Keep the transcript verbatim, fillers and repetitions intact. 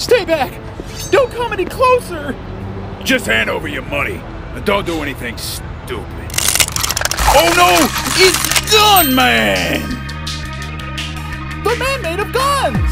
Stay back! Don't come any closer! Just hand over your money, and don't do anything stupid. Oh no! It's Gunman! The man made of guns!